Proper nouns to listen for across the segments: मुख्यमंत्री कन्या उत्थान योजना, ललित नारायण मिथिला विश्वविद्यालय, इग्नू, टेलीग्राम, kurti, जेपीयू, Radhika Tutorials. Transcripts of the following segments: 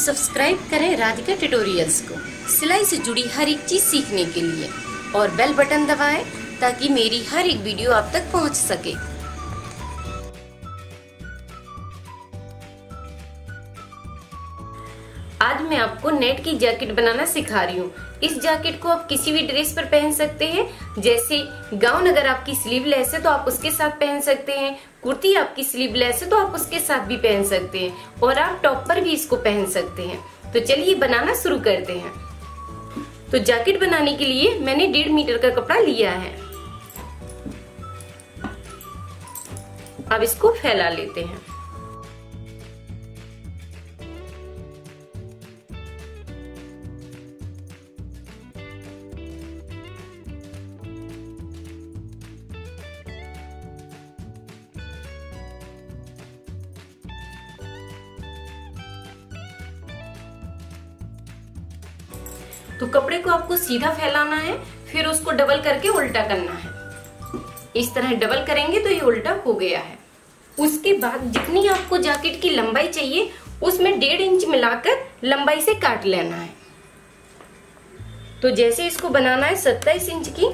Subscribe करें Radhika tutorials को सिलाई से जुड़ी हर एक चीज़ सीखने के लिए, और बेल बटन दबाएं ताकि मेरी हर एक वीडियो आप तक पहुंच सके। आज मैं आपको नेट की जैकेट बनाना सिखा रही हूँ। इस जैकेट को आप किसी भी ड्रेस पर पहन सकते हैं, जैसे गाउन अगर आपकी स्लीवलेस है तो आप उसके साथ पहन सकते हैं, कुर्ती आपकी स्लीवलेस है तो आप उसके साथ भी पहन सकते हैं, और आप टॉप पर भी इसको पहन सकते हैं। तो चलिए बनाना शुरू करते हैं। तो जैकेट बनाने के लिए मैंने 1.5 मीटर का कपड़ा लिया है। अब इसको फैला लेते हैं। तो कपड़े को आपको सीधा फैलाना है, फिर उसको डबल करके उल्टा करना है। इस तरह डबल करेंगे तो ये उल्टा हो गया है। उसके बाद जितनी आपको जैकेट की लंबाई चाहिए उसमें 1.5 इंच मिलाकर लंबाई से काट लेना है। तो जैसे इसको बनाना है 27 इंच की,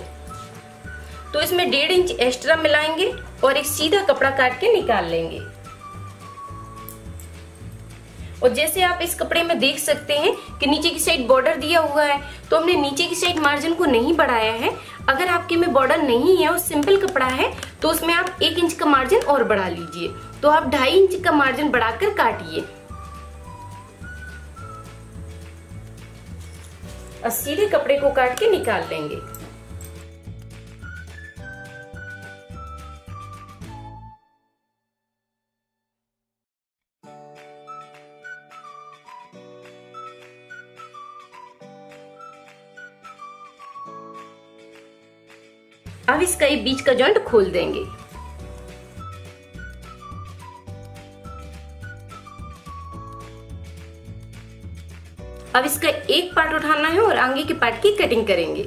तो इसमें 1.5 इंच एक्स्ट्रा मिलाएंगे और एक सीधा कपड़ा काट के निकाल लेंगे। और जैसे आप इस कपड़े में देख सकते हैं कि नीचे की साइड बॉर्डर दिया हुआ है, तो हमने नीचे की साइड मार्जिन को नहीं बढ़ाया है। अगर आपके में बॉर्डर नहीं है और सिंपल कपड़ा है तो उसमें आप 1 इंच का मार्जिन और बढ़ा लीजिए। तो आप 2.5 इंच का मार्जिन बढ़ाकर काटिए। सीधे कपड़े को काट के निकाल लेंगे। अब इसका ये बीच का जॉइंट खोल देंगे। अब इसका एक पार्ट उठाना है और आगे के पार्ट की कटिंग करेंगे।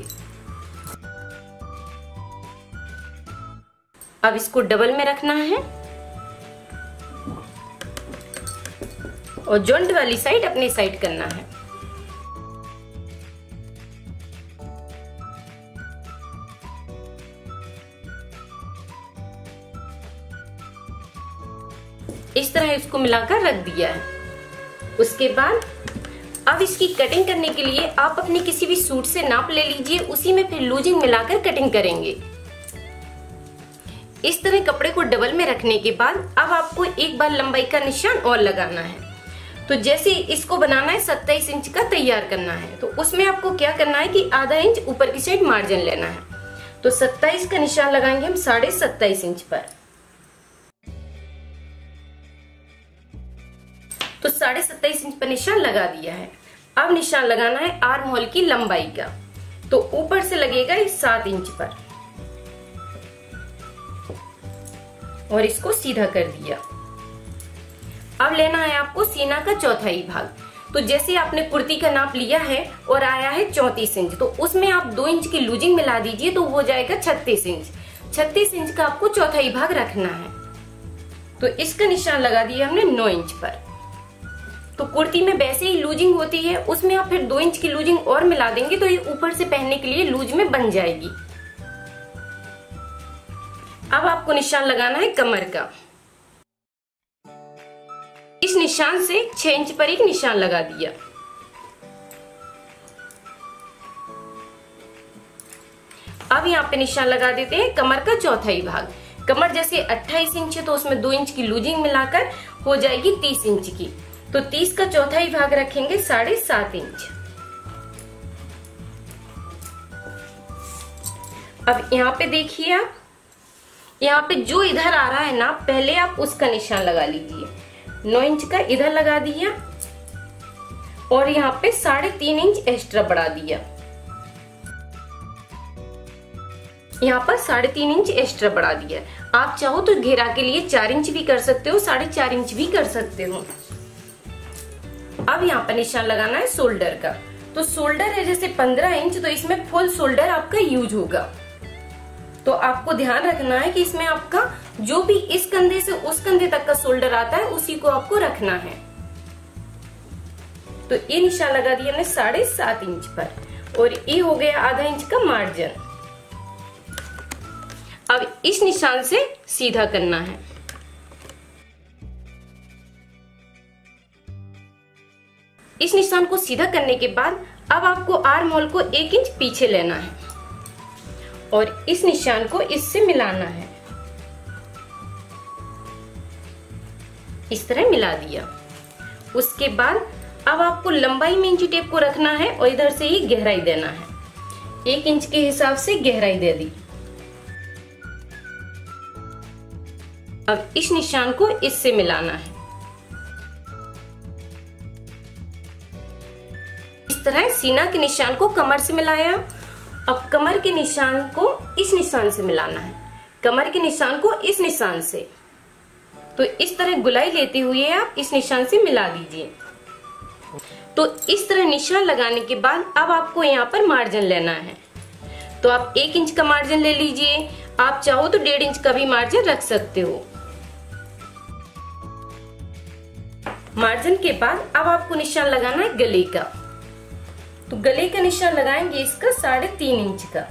अब इसको डबल में रखना है और जॉइंट वाली साइड अपने साइड करना है। इस तरह इसको मिलाकर रख दिया है। उसके बाद अब इसकी कटिंग करने के लिए आप अपने किसी भी सूट से नाप ले लीजिए, उसी में फिर लूजिंग मिलाकर कटिंग करेंगे। इस तरह कपड़े को डबल में रखने के बाद अब आपको एक बार लंबाई का निशान और लगाना है। तो जैसे इसको बनाना है 27 इंच का तैयार करना है, तो उसमें आपको क्या करना है कि आधा इंच ऊपर की साइड मार्जिन लेना है। तो 27 का निशान लगाएंगे हम 27.5 इंच पर। तो 27.5 इंच पर निशान लगा दिया है। अब निशान लगाना है आर्म होल की लंबाई का, तो ऊपर से लगेगा इस 7 इंच पर और इसको सीधा कर दिया। अब लेना है आपको सीना का चौथाई भाग। तो जैसे आपने कुर्ती का नाप लिया है और आया है 34 इंच, तो उसमें आप 2 इंच की लूजिंग मिला दीजिए, तो हो जाएगा 36 इंच। 36 इंच का आपको चौथाई भाग रखना है। तो इसका निशान लगा दिया हमने 9 इंच पर। तो कुर्ती में वैसे ही लूजिंग होती है, उसमें आप फिर 2 इंच की लूजिंग और मिला देंगे, तो ये ऊपर से पहनने के लिए लूज में बन जाएगी। अब आपको निशान लगाना है कमर का। इस निशान से 6 इंच पर एक निशान लगा दिया। अब यहाँ पे निशान लगा देते हैं कमर का चौथाई भाग। कमर जैसे 28 इंच है, तो उसमें 2 इंच की लूजिंग मिलाकर हो जाएगी 30 इंच की। तो 30 का चौथाई भाग रखेंगे 7.5 इंच। अब यहाँ पे देखिए, आप यहाँ पे जो इधर आ रहा है ना, पहले आप उसका निशान लगा लीजिए। 9 इंच का इधर लगा दिया और यहाँ पे 3.5 इंच एक्स्ट्रा बढ़ा दिया। यहाँ पर 3.5 इंच एक्स्ट्रा बढ़ा दिया। आप चाहो तो घेरा के लिए 4 इंच भी कर सकते हो, 4.5 इंच भी कर सकते हो। अब यहाँ पर निशान लगाना है शोल्डर का। तो शोल्डर है जैसे 15 इंच, तो इसमें फुल शोल्डर आपका यूज होगा। तो आपको ध्यान रखना है कि इसमें आपका जो भी इस कंधे से उस कंधे तक का शोल्डर आता है उसी को आपको रखना है। तो ये निशान लगा दिया हमने 7.5 इंच पर और ये हो गया आधा इंच का मार्जिन। अब इस निशान से सीधा करना है। इस निशान को सीधा करने के बाद अब आपको आर्म होल को 1 इंच पीछे लेना है और इस निशान को इससे मिलाना है। इस तरह मिला दिया। उसके बाद अब आपको लंबाई में इंची टेप को रखना है और इधर से ही गहराई देना है। 1 इंच के हिसाब से गहराई दे दी। अब इस निशान को इससे मिलाना है। इस तरह सीना के निशान को कमर से मिलाया। अब कमर के निशान को इस निशान से मिलाना है, कमर के निशान को इस निशान से। तो इस तरह गुलाई लेते हुए आप इस निशान से मिला दीजिए। तो इस तरह निशान लगाने के बाद अब आपको यहाँ पर मार्जिन लेना है। तो आप 1 इंच का मार्जिन ले लीजिए, आप चाहो तो 1.5 इंच का भी मार्जिन रख सकते हो। मार्जिन के बाद अब आपको निशान लगाना है गले का। तो गले का निशान लगाएंगे इसका 3.5 इंच का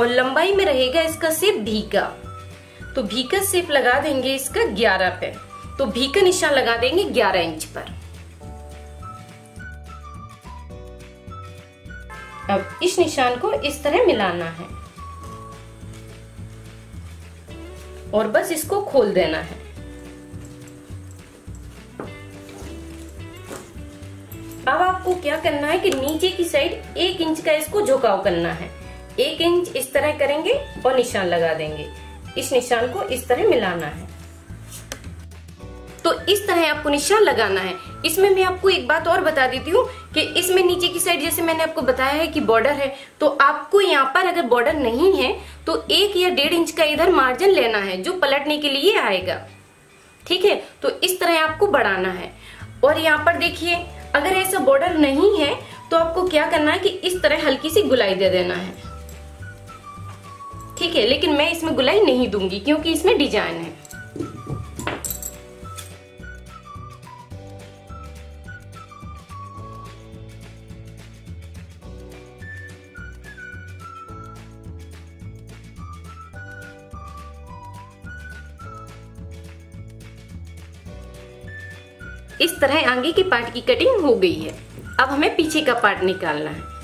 और लंबाई में रहेगा इसका शेप भी का। तो भी का शेप लगा देंगे इसका 11 पे। तो भी का निशान लगा देंगे 11 इंच पर। अब इस निशान को इस तरह मिलाना है और बस इसको खोल देना है। अब आपको क्या करना है कि नीचे की साइड 1 इंच का इसको झुकाव करना है। 1 इंच इस तरह करेंगे और निशान लगा देंगे। इस निशान को इस तरह मिलाना है। तो इस तरह आपको निशान लगाना है। इसमें मैं आपको एक बात और बता देती हूँ कि इसमें नीचे की साइड जैसे मैंने आपको बताया है कि बॉर्डर है, तो आपको यहाँ पर अगर बॉर्डर नहीं है तो 1 या 1.5 इंच का इधर मार्जिन लेना है जो पलटने के लिए आएगा। ठीक है, तो इस तरह आपको बढ़ाना है। और यहाँ पर देखिए अगर ऐसा बॉर्डर नहीं है तो आपको क्या करना है कि इस तरह हल्की सी गुलाई दे देना है। ठीक है, लेकिन मैं इसमें गुलाई नहीं दूंगी क्योंकि इसमें डिजाइन है। इस तरह आगे के पार्ट की कटिंग हो गई है। अब हमें पीछे का पार्ट निकालना है।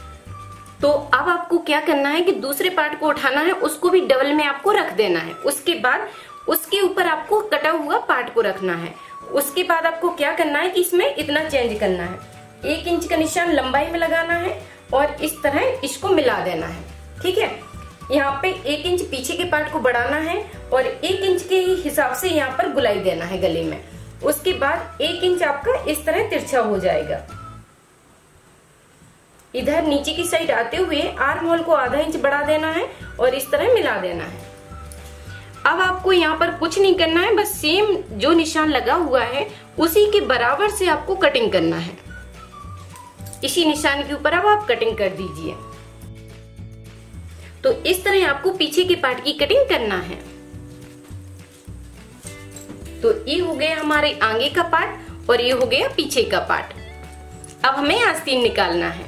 तो अब आपको क्या करना है कि दूसरे पार्ट को उठाना है, उसको भी डबल में आपको रख देना है। उसके बाद उसके ऊपर आपको कटा हुआ पार्ट को रखना है। उसके बाद आपको क्या करना है कि इसमें इतना चेंज करना है। 1 इंच का निशान लंबाई में लगाना है और इस तरह इसको मिला देना है। ठीक है, यहाँ पे 1 इंच पीछे के पार्ट को बढ़ाना है और 1 इंच के हिसाब से यहाँ पर गुलाई देना है गले में। उसके बाद 1 इंच आपका इस तरह तिरछा हो जाएगा। इधर नीचे की साइड आते हुए आर्म होल को आधा इंच बढ़ा देना है और इस तरह मिला देना है। अब आपको यहाँ पर कुछ नहीं करना है, बस सेम जो निशान लगा हुआ है उसी के बराबर से आपको कटिंग करना है। इसी निशान के ऊपर अब आप कटिंग कर दीजिए। तो इस तरह आपको पीछे के पार्ट की कटिंग करना है। तो ये हो गया हमारे आगे का पार्ट और ये हो गया पीछे का पार्ट। अब हमें आस्तीन निकालना है।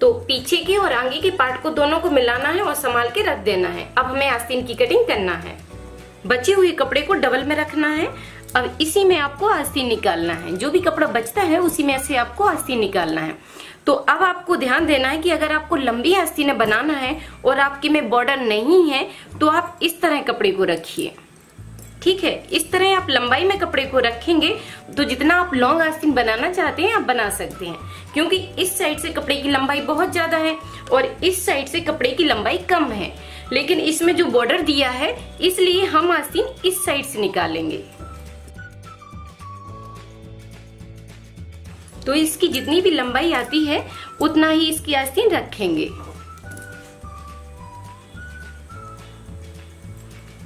तो पीछे के और आगे के पार्ट को दोनों को मिलाना है और संभाल के रख देना है। अब हमें आस्तीन की कटिंग करना है। बचे हुए कपड़े को डबल में रखना है। अब इसी में आपको आस्तीन निकालना है। जो भी कपड़ा बचता है उसी में से आपको आस्तीन निकालना है। तो अब आपको ध्यान देना है कि अगर आपको लंबी आस्तीन बनाना है और आपके में बॉर्डर नहीं है तो आप इस तरह कपड़े को रखिए। ठीक है, इस तरह आप लंबाई में कपड़े को रखेंगे तो जितना आप लॉन्ग आस्तीन बनाना चाहते हैं आप बना सकते हैं, क्योंकि इस साइड से कपड़े की लंबाई बहुत ज्यादा है और इस साइड से कपड़े की लंबाई कम है। लेकिन इसमें जो बॉर्डर दिया है इसलिए हम आस्तीन इस साइड से निकालेंगे। तो इसकी जितनी भी लंबाई आती है उतना ही इसकी आस्तीन रखेंगे।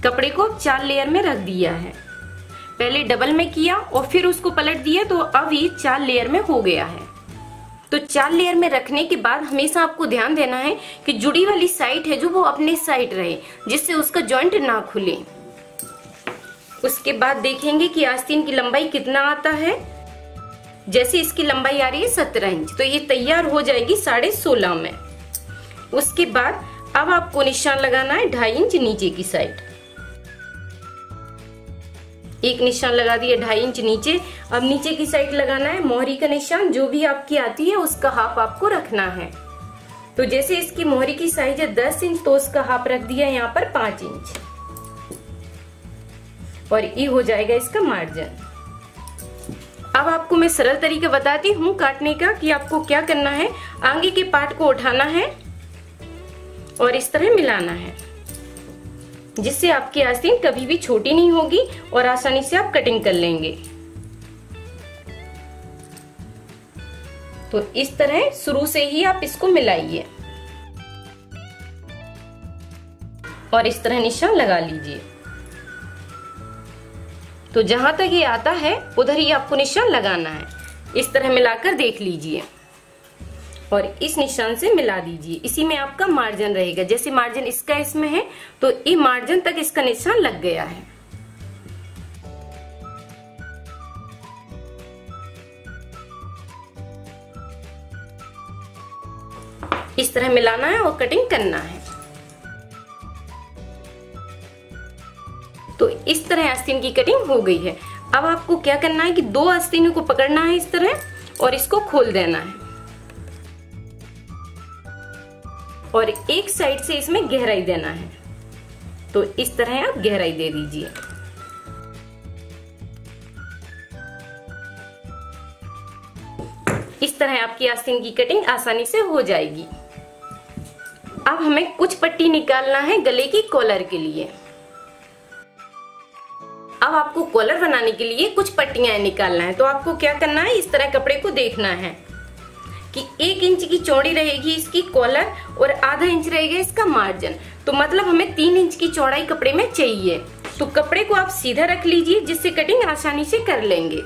कपड़े को 4 लेयर में रख दिया है। पहले डबल में किया और फिर उसको पलट दिया, तो अब ये 4 लेयर में हो गया है। तो 4 लेयर में रखने के बाद हमेशा आपको ध्यान देना है कि जुड़ी वाली साइड है जो वो अपने साइड रहे, जिससे उसका जॉइंट ना खुले। उसके बाद देखेंगे कि आस्तीन की लंबाई कितना आता है। जैसे इसकी लंबाई आ रही है 17 इंच, तो ये तैयार हो जाएगी 16.5 में। उसके बाद अब आपको निशान लगाना है 2.5 इंच नीचे की साइड। एक निशान लगा दिया 2.5 इंच नीचे। अब नीचे की साइड लगाना है मोहरी का निशान। जो भी आपकी आती है उसका हाफ आपको रखना है। तो जैसे इसकी मोहरी की साइज है 10 इंच, तो उसका हाफ रख दिया यहाँ पर 5 इंच, और ये हो जाएगा इसका मार्जिन। अब आपको मैं सरल तरीके बताती हूँ काटने का कि आपको क्या करना है। आगे के पार्ट को उठाना है और इस तरह मिलाना है, जिससे आपकी आस्तीन कभी भी छोटी नहीं होगी और आसानी से आप कटिंग कर लेंगे। तो इस तरह शुरू से ही आप इसको मिलाइए और इस तरह निशान लगा लीजिए। तो जहां तक ये आता है उधर ही आपको निशान लगाना है। इस तरह मिलाकर देख लीजिए और इस निशान से मिला दीजिए। इसी में आपका मार्जिन रहेगा। जैसे मार्जिन इसका इसमें है, तो ये मार्जिन तक इसका निशान लग गया है। इस तरह मिलाना है और कटिंग करना है। तो इस तरह आस्तीन की कटिंग हो गई है। अब आपको क्या करना है कि 2 आस्तीनों को पकड़ना है इस तरह और इसको खोल देना है, और एक साइड से इसमें गहराई देना है। तो इस तरह आप गहराई दे दीजिए। इस तरह आपकी आस्तीन की कटिंग आसानी से हो जाएगी। अब हमें कुछ पट्टी निकालना है गले की कॉलर के लिए। अब आपको कॉलर बनाने के लिए कुछ पट्टियां निकालना है। तो आपको क्या करना है, इस तरह कपड़े को देखना है कि 1 इंच की चौड़ी रहेगी इसकी कॉलर और आधा इंच रहेगा इसका मार्जिन। तो मतलब हमें 3 इंच की चौड़ाई कपड़े में चाहिए। तो कपड़े को आप सीधा रख लीजिए, जिससे कटिंग आसानी से कर लेंगे।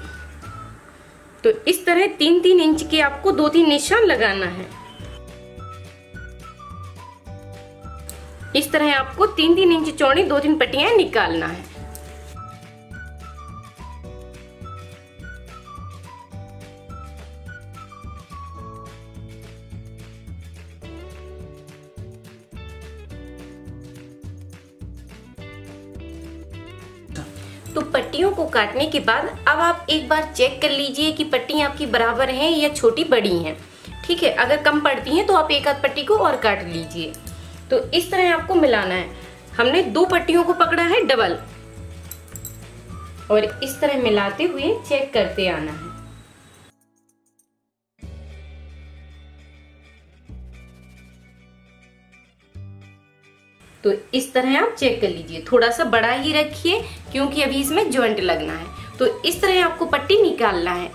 तो इस तरह 3-3 इंच के आपको 2-3 निशान लगाना है। इस तरह आपको 3-3 इंच चौड़ी 2-3 पट्टियां निकालना है। तो पट्टियों को काटने के बाद अब आप एक बार चेक कर लीजिए कि पट्टियां आपकी बराबर हैं या छोटी बड़ी हैं। ठीक है, अगर कम पड़ती हैं तो आप एक आध पट्टी को और काट लीजिए। तो इस तरह आपको मिलाना है। हमने 2 पट्टियों को पकड़ा है डबल, और इस तरह मिलाते हुए चेक करते आना है। तो इस तरह आप चेक कर लीजिए। थोड़ा सा बड़ा ही रखिए क्योंकि अभी इसमें जॉइंट लगना है। तो इस तरह आपको पट्टी निकालना है।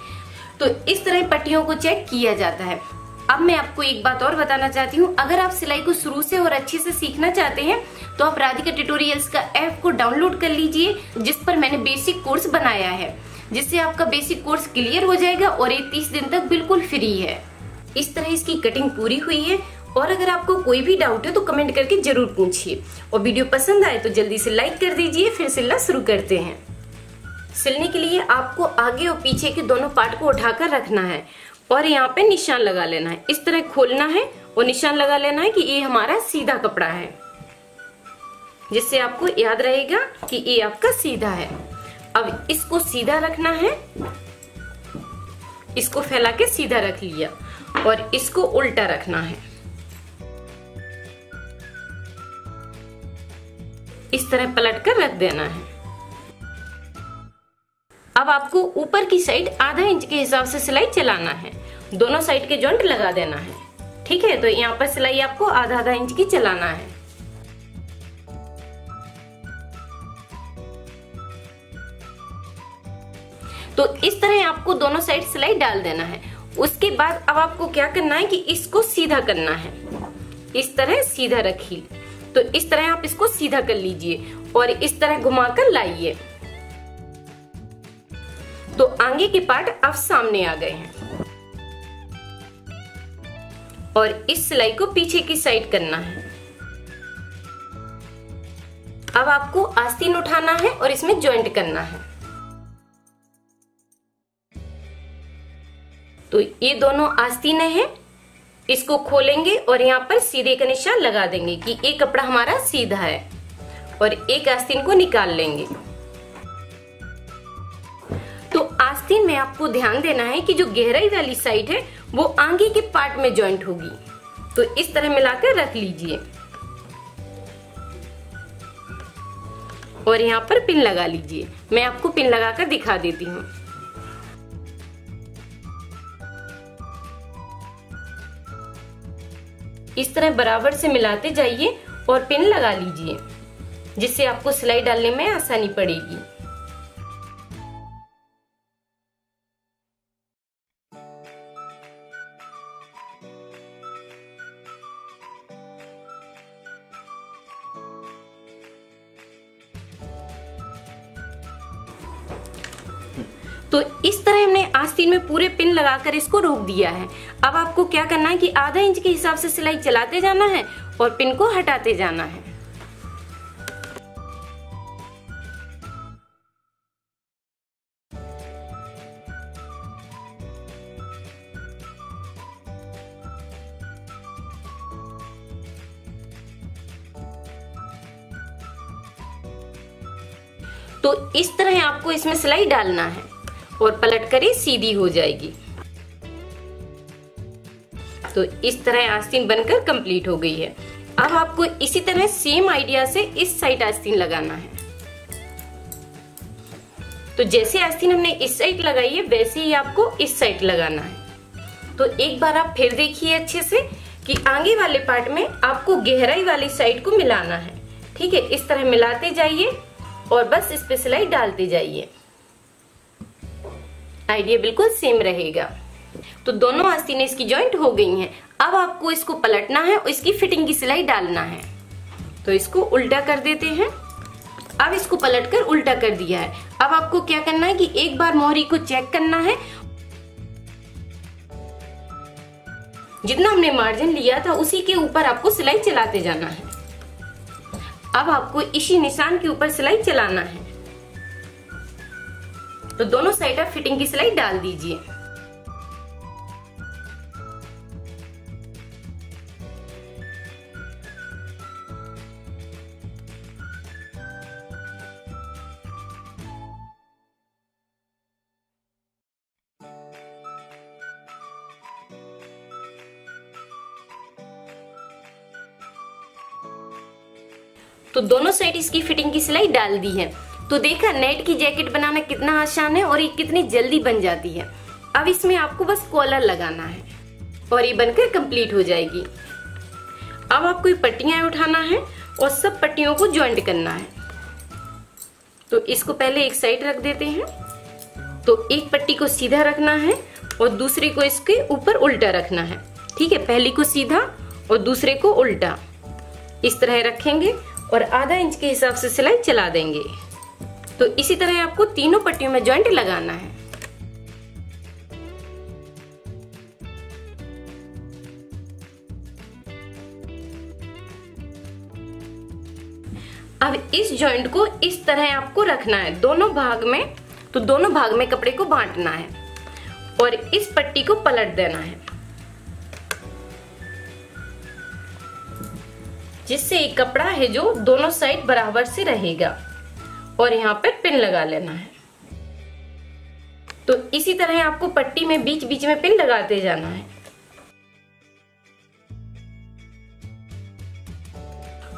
तो इस तरह पट्टियों को चेक किया जाता है। अब मैं आपको एक बात और बताना चाहती हूँ। अगर आप सिलाई को शुरू से और अच्छे से सीखना चाहते हैं तो आप राधिका ट्यूटोरियल्स का ऐप को डाउनलोड कर लीजिए, जिस पर मैंने बेसिक कोर्स बनाया है, जिससे आपका बेसिक कोर्स क्लियर हो जाएगा और ये 30 दिन तक बिल्कुल फ्री है। इस तरह इसकी कटिंग पूरी हुई है। और अगर आपको कोई भी डाउट है तो कमेंट करके जरूर पूछिए, और वीडियो पसंद आए तो जल्दी से लाइक कर दीजिए। फिर सिलना शुरू करते हैं। सिलने के लिए आपको आगे और पीछे के दोनों पार्ट को उठाकर रखना है और यहाँ पे निशान लगा लेना है। इस तरह खोलना है और निशान लगा लेना है कि ये हमारा सीधा कपड़ा है, जिससे आपको याद रहेगा कि ये आपका सीधा है। अब इसको सीधा रखना है। इसको फैला के सीधा रख लिया और इसको उल्टा रखना है। इस तरह पलट कर रख देना है। अब आपको ऊपर की साइड आधा इंच के हिसाब से सिलाई चलाना है। दोनों साइड के जॉइंट लगा देना है। ठीक है, तो यहाँ पर सिलाई आपको आधा इंच की चलाना है। तो इस तरह आपको दोनों साइड सिलाई डाल देना है। उसके बाद अब आपको क्या करना है कि इसको सीधा करना है। इस तरह सीधा रखिए। तो इस तरह आप इसको सीधा कर लीजिए और इस तरह घुमाकर लाइए। तो आगे के पार्ट आप सामने आ गए हैं और इस सिलाई को पीछे की साइड करना है। अब आपको आस्तीन उठाना है और इसमें ज्वाइंट करना है। तो ये दोनों आस्तीनें हैं, इसको खोलेंगे और यहाँ पर सीधे का निशान लगा देंगे कि एक कपड़ा हमारा सीधा है और एक आस्तीन को निकाल लेंगे। तो आस्तीन में आपको ध्यान देना है कि जो गहराई वाली साइड है वो आगे के पार्ट में ज्वाइंट होगी। तो इस तरह मिलाकर रख लीजिए और यहाँ पर पिन लगा लीजिए। मैं आपको पिन लगाकर दिखा देती हूँ। इस तरह बराबर से मिलाते जाइए और पिन लगा लीजिए, जिससे आपको सिलाई डालने में आसानी पड़ेगी। तो इस तरह हमने आस्तीन में पूरे पिन लगाकर इसको रोक दिया है। अब आपको क्या करना है कि आधा इंच के हिसाब से सिलाई चलाते जाना है और पिन को हटाते जाना है। तो इस तरह आपको इसमें सिलाई डालना है और पलट कर सीधी हो जाएगी। तो इस तरह आस्तीन बनकर कंप्लीट हो गई है। अब आपको इसी तरह सेम आइडिया से इस साइड आस्तीन लगाना है। तो जैसे आस्तीन हमने इस साइड लगाई है वैसे ही आपको इस साइड लगाना है। तो एक बार आप फिर देखिए अच्छे से कि आगे वाले पार्ट में आपको गहराई वाली साइड को मिलाना है। ठीक है, इस तरह मिलाते जाइए और बस इस पे सिलाई डालते जाइए। आइडिया बिल्कुल सेम रहेगा। तो दोनों आस्तीनें इसकी जॉइंट हो गई हैं। अब आपको इसको पलटना है और इसकी फिटिंग की सिलाई डालना है। तो इसको उल्टा कर देते हैं। अब इसको पलटकर उल्टा कर दिया है। अब आपको क्या करना है कि एक बार मोहरी को चेक करना है। जितना हमने मार्जिन लिया था उसी के ऊपर आपको सिलाई चलाते जाना है। अब आपको इसी निशान के ऊपर सिलाई चलाना है। तो दोनों साइड आप फिटिंग की सिलाई डाल दीजिए। तो दोनों साइड इसकी फिटिंग की सिलाई डाल दी है। तो देखा नेट की जैकेट बनाना कितना आसान है और ये कितनी जल्दी बन जाती है। अब इसमें आपको बस कॉलर लगाना है और ये बनकर कंप्लीट हो जाएगी। अब आपको ये पट्टियां उठाना है और सब पट्टियों को ज्वाइंट करना है। तो इसको पहले एक साइड रख देते हैं। तो एक पट्टी को सीधा रखना है और दूसरे को इसके ऊपर उल्टा रखना है। ठीक है, पहली को सीधा और दूसरे को उल्टा इस तरह रखेंगे और आधा इंच के हिसाब से सिलाई चला देंगे। तो इसी तरह आपको तीनों पट्टियों में जॉइंट लगाना है। अब इस जॉइंट को इस तरह आपको रखना है दोनों भाग में। तो दोनों भाग में कपड़े को बांटना है और इस पट्टी को पलट देना है, जिससे एक कपड़ा है जो दोनों साइड बराबर से रहेगा और यहाँ पर पिन लगा लेना है। तो इसी तरह आपको पट्टी में बीच बीच में पिन लगाते जाना है।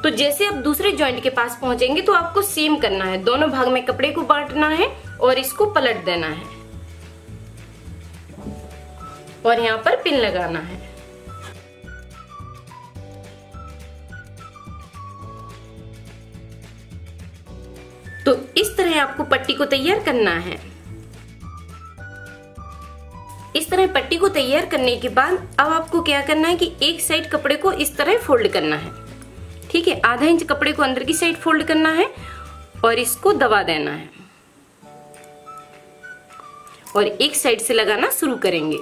तो जैसे आप दूसरे जॉइंट के पास पहुंचेंगे तो आपको सेम करना है, दोनों भाग में कपड़े को बांटना है और इसको पलट देना है और यहाँ पर पिन लगाना है। तो इस तरह आपको पट्टी को तैयार करना है। इस तरह पट्टी को तैयार करने के बाद अब आपको क्या करना है कि एक साइड कपड़े को इस तरह फोल्ड करना है। ठीक है, आधा इंच कपड़े को अंदर की साइड फोल्ड करना है और इसको दबा देना है और एक साइड से लगाना शुरू करेंगे।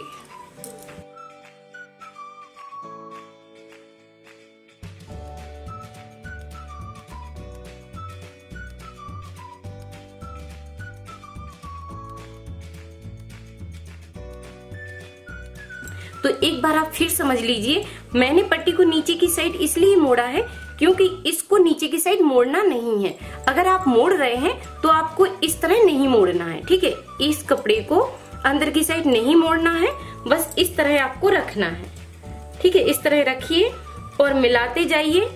तो एक बार आप फिर समझ लीजिए, मैंने पट्टी को नीचे की साइड इसलिए मोड़ा है क्योंकि इसको नीचे की साइड मोड़ना नहीं है। अगर आप मोड़ रहे हैं तो आपको इस तरह नहीं मोड़ना है, ठीक है। इस कपड़े को अंदर की साइड नहीं मोड़ना है, बस इस तरह आपको रखना है, ठीक है। इस तरह रखिए और मिलाते जाइए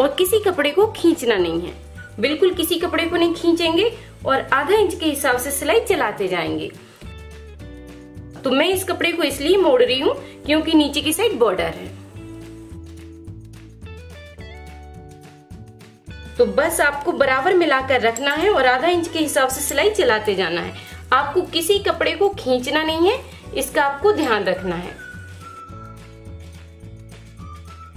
और किसी कपड़े को खींचना नहीं है, बिल्कुल किसी कपड़े को नहीं खींचेंगे और आधा इंच के हिसाब से सिलाई चलाते जाएंगे। तो मैं इस कपड़े को इसलिए मोड़ रही हूँ क्योंकि नीचे की साइड बॉर्डर है। तो बस आपको बराबर मिलाकर रखना है और आधा इंच के हिसाब से सिलाई चलाते जाना है। आपको किसी कपड़े को खींचना नहीं है, इसका आपको ध्यान रखना है।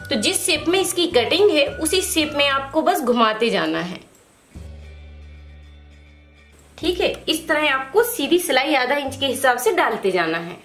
तो जिस शेप में इसकी कटिंग है उसी शेप में आपको बस घुमाते जाना है, ठीक है। इस तरह आपको सीधी सिलाई आधा इंच के हिसाब से डालते जाना है।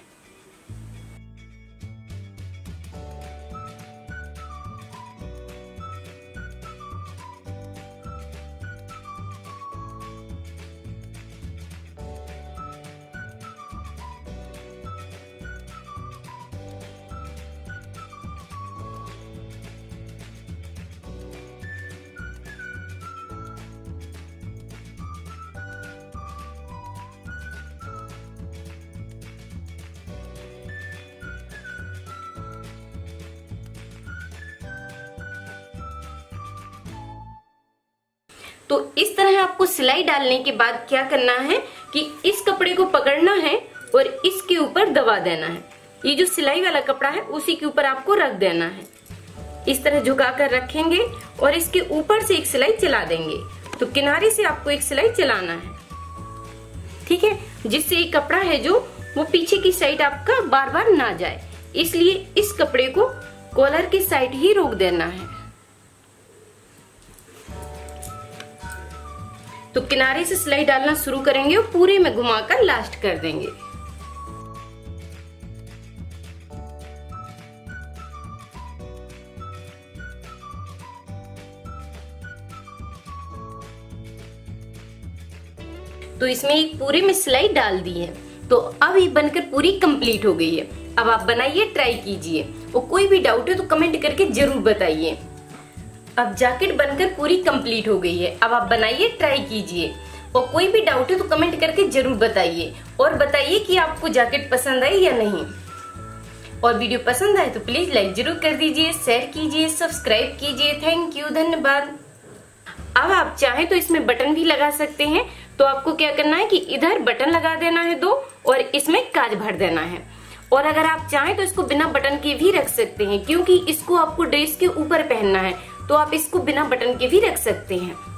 तो इस तरह आपको सिलाई डालने के बाद क्या करना है कि इस कपड़े को पकड़ना है और इसके ऊपर दबा देना है। ये जो सिलाई वाला कपड़ा है उसी के ऊपर आपको रख देना है। इस तरह झुकाकर रखेंगे और इसके ऊपर से एक सिलाई चला देंगे। तो किनारे से आपको एक सिलाई चलाना है, ठीक है, जिससे ये कपड़ा है जो वो पीछे की साइड आपका बार बार ना जाए, इसलिए इस कपड़े को कॉलर की साइड ही रोक देना है। तो किनारे से सिलाई डालना शुरू करेंगे और पूरे में घुमाकर लास्ट कर देंगे। तो इसमें एक पूरे में सिलाई डाल दी है। तो अब ये बनकर पूरी कंप्लीट हो गई है। अब आप बनाइए, ट्राई कीजिए और कोई भी डाउट हो तो कमेंट करके जरूर बताइए। अब जैकेट बनकर पूरी कंप्लीट हो गई है। अब आप बनाइए, ट्राई कीजिए और कोई भी डाउट है तो कमेंट करके जरूर बताइए और बताइए कि आपको जैकेट पसंद आई या नहीं। और वीडियो पसंद आए तो प्लीज लाइक जरूर कर दीजिए, शेयर कीजिए, सब्सक्राइब कीजिए। थैंक यू, धन्यवाद। अब आप चाहें तो इसमें बटन भी लगा सकते हैं। तो आपको क्या करना है कि इधर बटन लगा देना है 2 और इसमें काज भर देना है। और अगर आप चाहें तो इसको बिना बटन के भी रख सकते हैं क्योंकि इसको आपको ड्रेस के ऊपर पहनना है, तो आप इसको बिना बटन के भी रख सकते हैं।